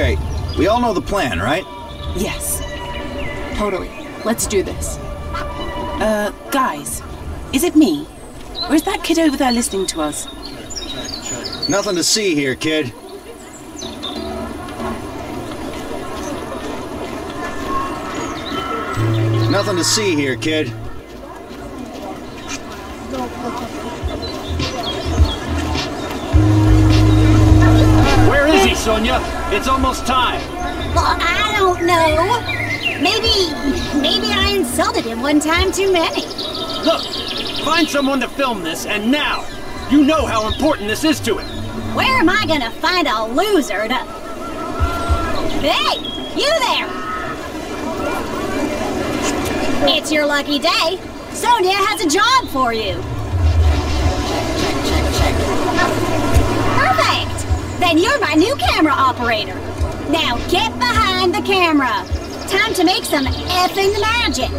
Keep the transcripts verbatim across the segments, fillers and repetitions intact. Okay, we all know the plan, right? Yes. Totally. Let's do this. Uh, guys, is it me? Or is that kid over there listening to us? Nothing to see here, kid. Nothing to see here, kid. Where is he, Sonia? It's almost time. Well, I don't know. Maybe, maybe I insulted him one time too many. Look, find someone to film this, and now. You know how important this is to him. Where am I gonna find a loser to... Hey, you there! It's your lucky day. Sonia has a job for you. Perfect! Then you're my new camera operator. Now get behind the camera. Time to make some effing magic.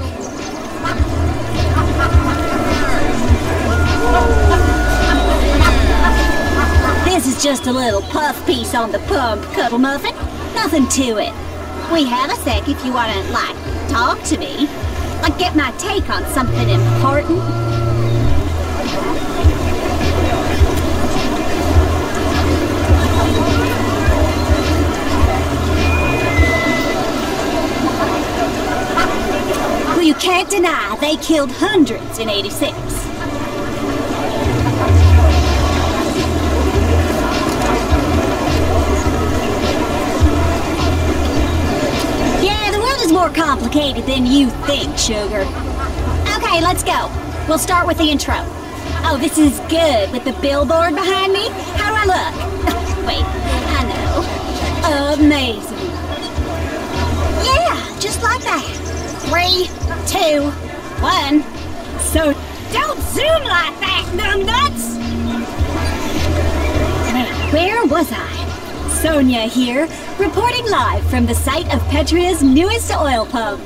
This is just a little puff piece on the pump, Cuddle Muffin. Nothing to it. We have a sec if you want to, like, talk to me. I'll get my take on something important. Well, you can't deny they killed hundreds in eighty-six. More complicated than you think, sugar. Okay, let's go. We'll start with the intro. Oh, this is good with the billboard behind me. How do I look? Wait, I know. Amazing. Yeah, just like that. Three, two, one. So don't zoom like that, numbnuts! Where was I? Sonia here, reporting live from the site of Petria's newest oil pump,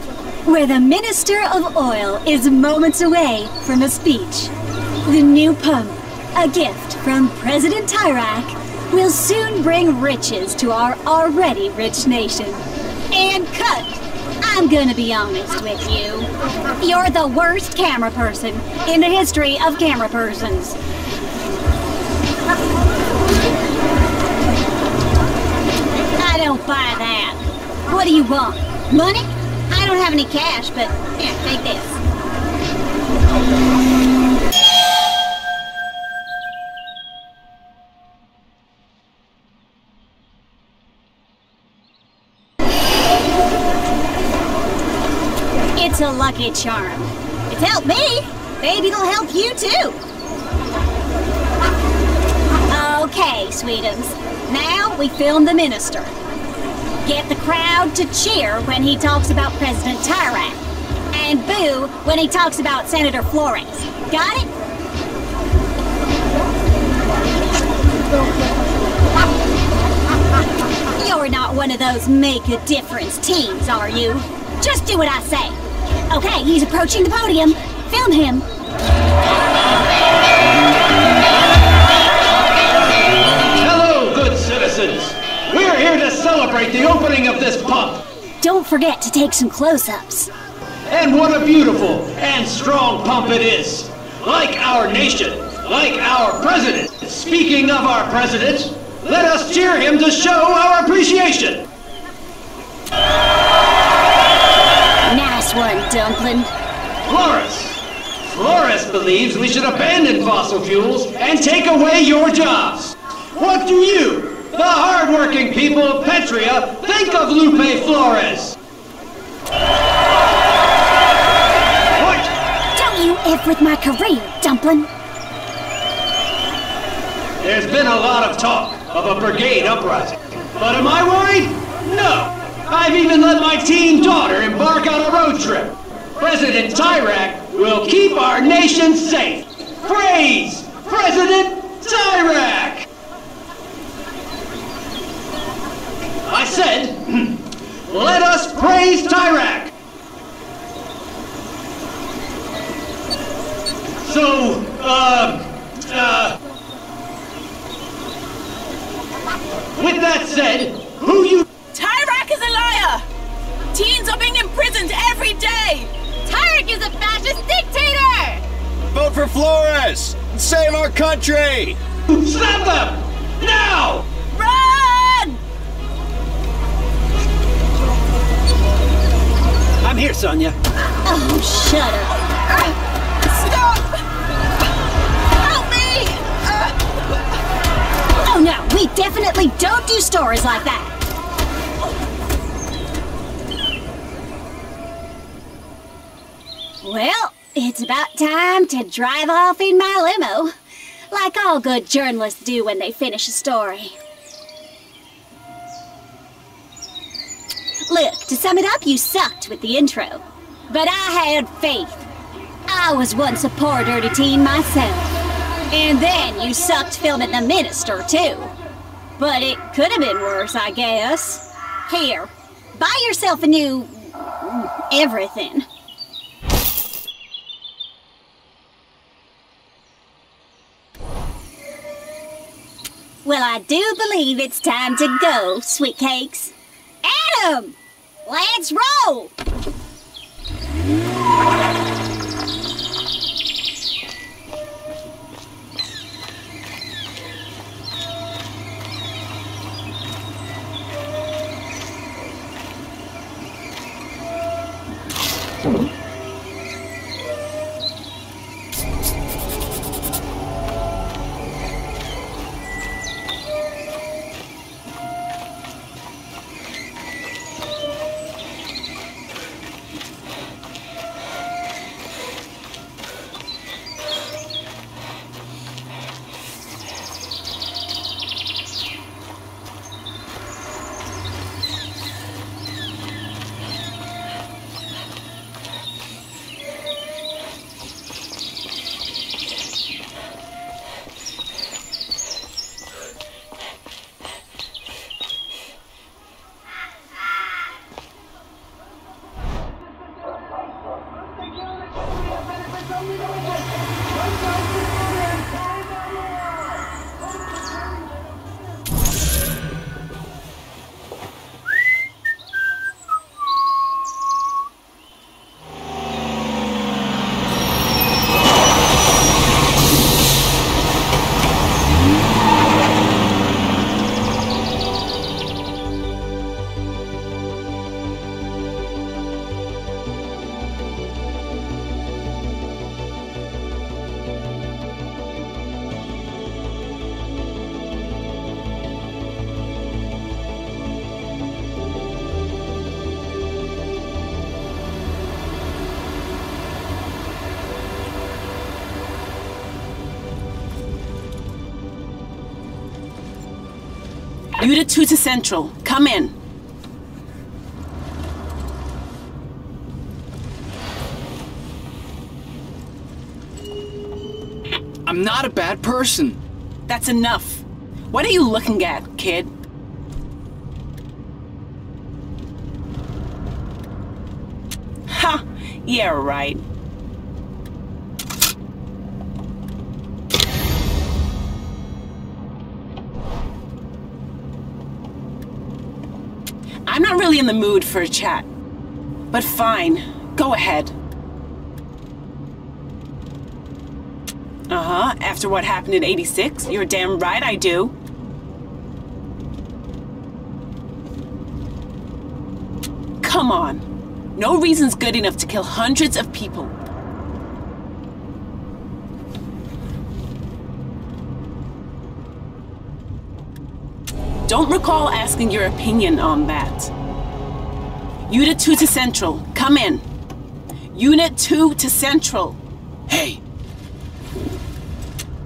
where the Minister of Oil is moments away from a speech. The new pump, a gift from President Tyrak, will soon bring riches to our already rich nation. And cut! I'm gonna be honest with you. You're the worst camera person in the history of camera persons. Buy that. What do you want? Money? I don't have any cash, but yeah, take this. It's a lucky charm. It's helped me. Maybe it'll help you too. Okay, sweetums. Now we film the minister. Get the crowd to cheer when he talks about President Tyrat, and boo when he talks about Senator Flores. Got it? You're not one of those make-a-difference teams, are you? Just do what I say. Okay, he's approaching the podium. Film him. Hello, good citizens. We're here to celebrate the opening of this pump. Don't forget to take some close-ups. And what a beautiful and strong pump it is. Like our nation, like our president. Speaking of our president, let us cheer him to show our appreciation. Nice one, Dumpling. Flores. Flores believes we should abandon fossil fuels and take away your jobs. What do you, the hard-working people of Petria, think of Lupe Flores? What? Don't you F with my career, Dumpling. There's been a lot of talk of a brigade uprising, but am I worried? No. I've even let my teen daughter embark on a road trip. President Tyrak will keep our nation safe. Praise President Tyrak! I said, let us praise Tyrak! So, uh, uh... with that said, who you... Vote for Flores and save our country! Stop them! Now! Run! I'm here, Sonia. Oh, shut up. Uh, stop! Help me! Uh. Oh, no, we definitely don't do stories like that. Well, it's about time to drive off in my limo, like all good journalists do when they finish a story. Look, to sum it up, you sucked with the intro. But I had faith. I was once a poor dirty teen myself. And then you sucked filming the minister, too. But it could have been worse, I guess. Here, buy yourself a new... everything. Well, I do believe it's time to go, sweet cakes. Adam! Let's roll! Unit two to Central. Come in. I'm not a bad person. That's enough. What are you looking at, kid? Ha! Yeah, right. I'm not really in the mood for a chat, but fine, go ahead. Uh-huh, after what happened in eighty-six, you're damn right I do. Come on, no reason's good enough to kill hundreds of people. Don't recall asking your opinion on that. Unit two to Central, come in. Unit two to Central. Hey,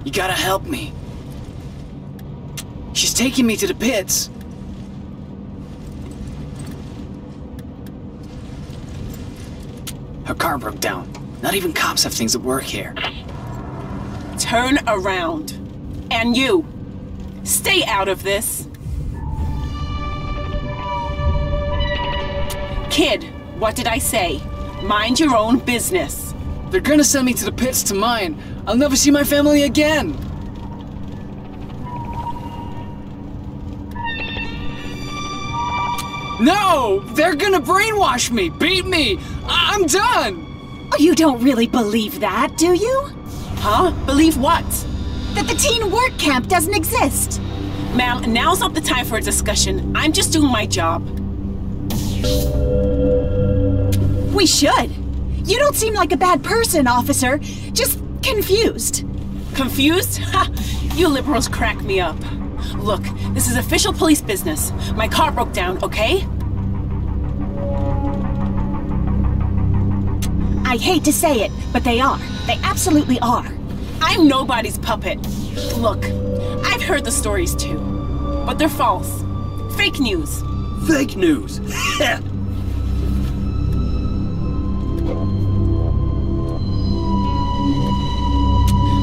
you gotta help me. She's taking me to the pits. Her car broke down. Not even cops have things at work here. Turn around. And you, stay out of this. Kid, what did I say? Mind your own business. They're gonna send me to the pits to mine. I'll never see my family again. No! They're gonna brainwash me, beat me. I I'm done! You don't really believe that, do you? Huh? Believe what? That the teen work camp doesn't exist. Ma'am, now's not the time for a discussion. I'm just doing my job. We should. You don't seem like a bad person, officer. Just confused. Confused? Ha! You liberals crack me up. Look, this is official police business. My car broke down, okay? I hate to say it, but they are. They absolutely are. I'm nobody's puppet. Look, I've heard the stories too, but they're false. Fake news. Fake news?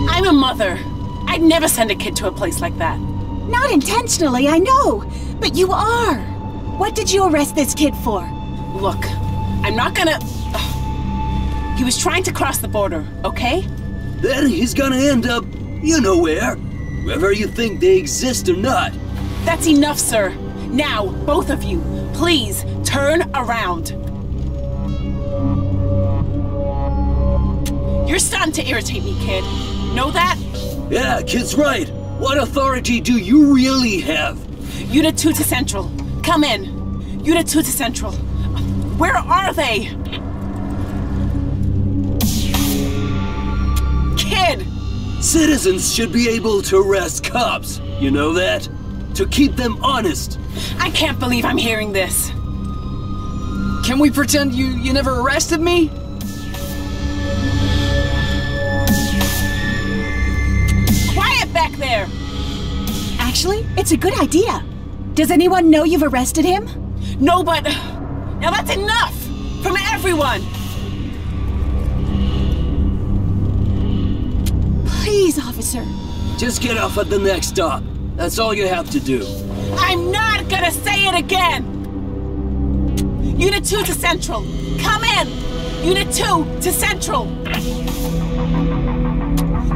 I'm a mother. I'd never send a kid to a place like that. Not intentionally, I know, but you are. What did you arrest this kid for? Look, I'm not gonna... He was trying to cross the border, okay? Then he's gonna end up, you know where. Whether you think they exist or not. That's enough, sir. Now, both of you, please turn around. You're starting to irritate me, kid. Know that? Yeah, kid's right. What authority do you really have? Unit two to Central. Come in. Unit two to Central. Where are they? Kid! Citizens should be able to arrest cops, you know that? To keep them honest. I can't believe I'm hearing this. Can we pretend you, you never arrested me? Quiet back there! Actually, it's a good idea. Does anyone know you've arrested him? No, but... Now that's enough! From everyone! Please, officer. Just get off at the next stop. That's all you have to do. I'm not gonna say it again! Unit two to Central. Come in! Unit two to Central.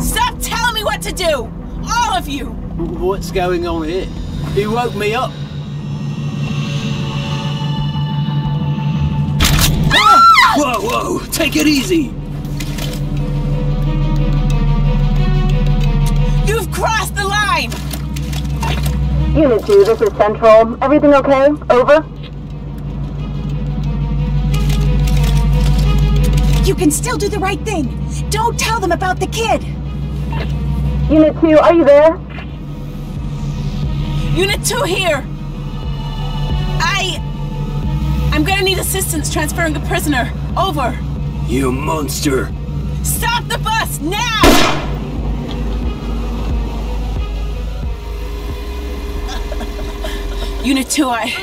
Stop telling me what to do! All of you! What's going on here? He woke me up. Ah! Whoa, whoa! Take it easy! You've crossed the line! Unit two, this is Central. Everything okay? Over. You can still do the right thing. Don't tell them about the kid. Unit two, are you there? Unit two here. I... I'm gonna need assistance transferring the prisoner. Over. You monster. Stop the bus, now! Unit two, I...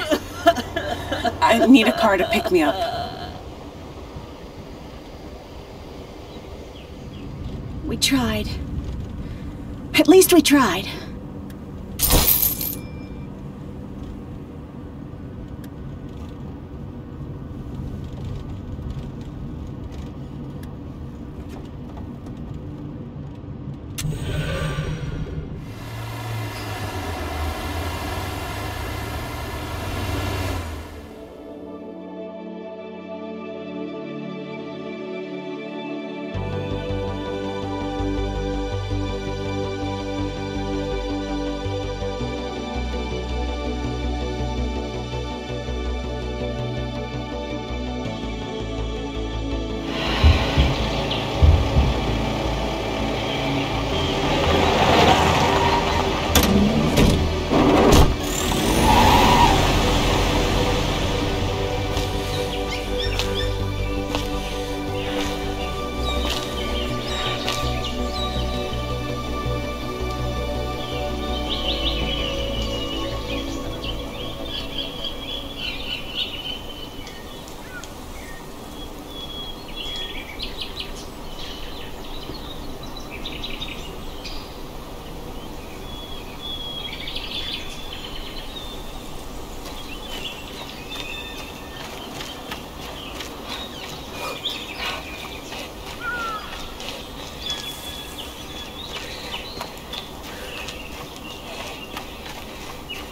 I need a car to pick me up. We tried. At least we tried.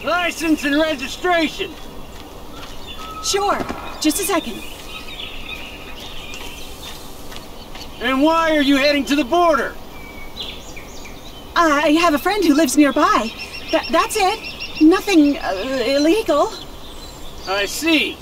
License and registration. Sure. Just a second. And why are you heading to the border? Uh, I have a friend who lives nearby. Th- that's it. Nothing uh, illegal. I see.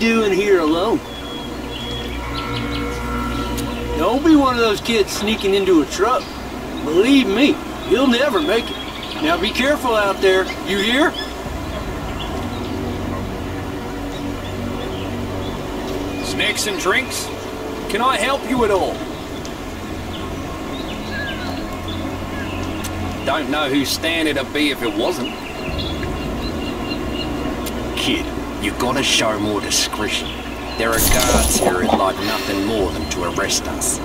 Doing here alone? Don't be one of those kids sneaking into a truck. Believe me, you'll never make it. Now be careful out there. You hear? Snacks and drinks? Can I help you at all? Don't know whose stand it'd be if it wasn't. Kid, you gotta show more discretion. There are guards here who'd like nothing more than to arrest us.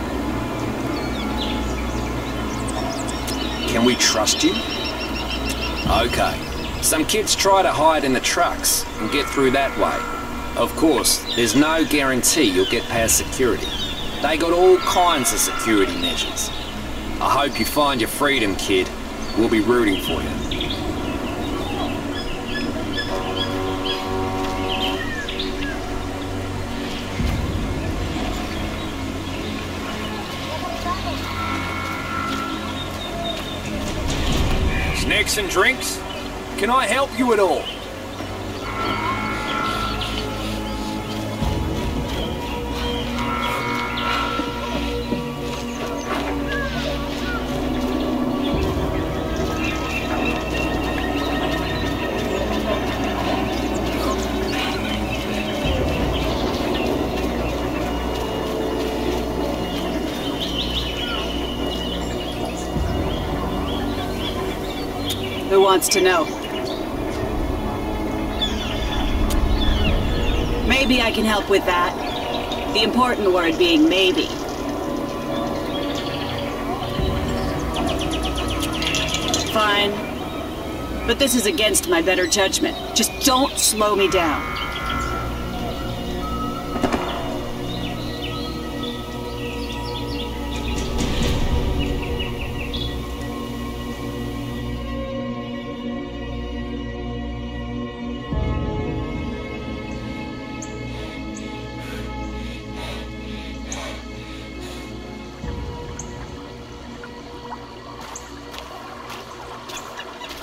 Can we trust you? Okay. Some kids try to hide in the trucks and get through that way. Of course, there's no guarantee you'll get past security. They got all kinds of security measures. I hope you find your freedom, kid. We'll be rooting for you. Snacks and drinks? Can I help you at all? Who wants to know? Maybe I can help with that. The important word being maybe. Fine. But this is against my better judgment. Just don't slow me down.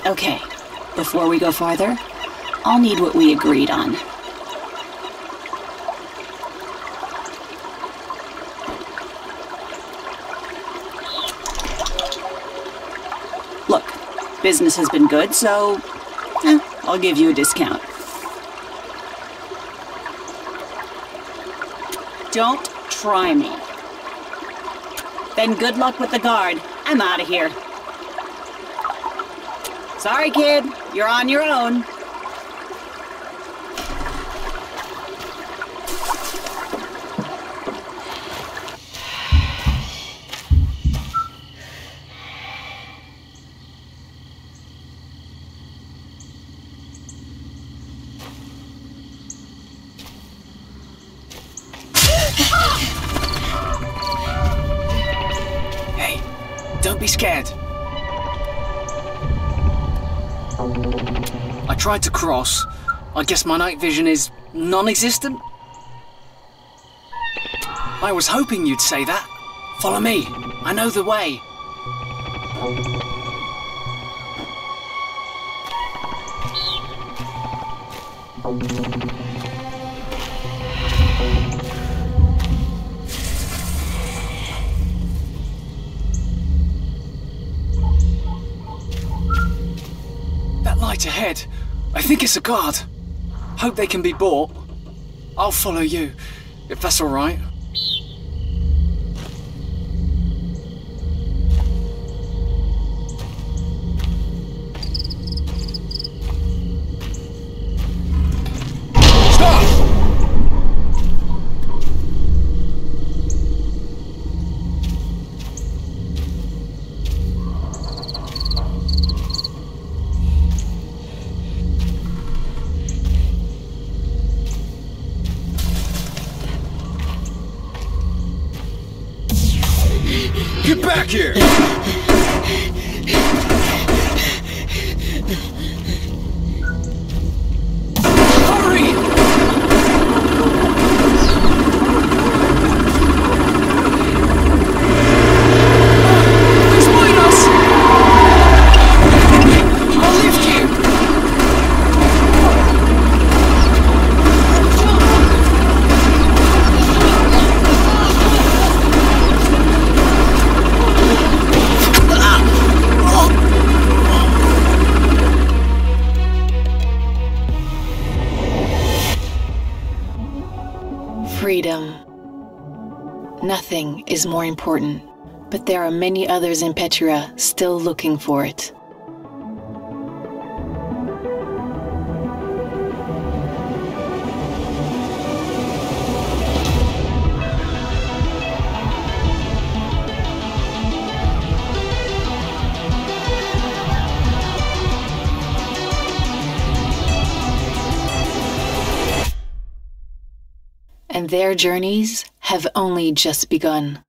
Okay, before we go farther, I'll need what we agreed on. Look, business has been good, so eh, I'll give you a discount. Don't try me. Then good luck with the guard. I'm out of here. Sorry, kid. You're on your own. Hey, don't be scared. I tried to cross. I guess my night vision is non-existent. I was hoping you'd say that. Follow me. I know the way. That light ahead. I think it's a guard. Hope they can be bought. I'll follow you, if that's all right. Get back here! Hurry! He's behind us! I'll lift you! Ah! Oh! Freedom. Nothing is more important, but there are many others in Petria still looking for it. And their journeys have only just begun.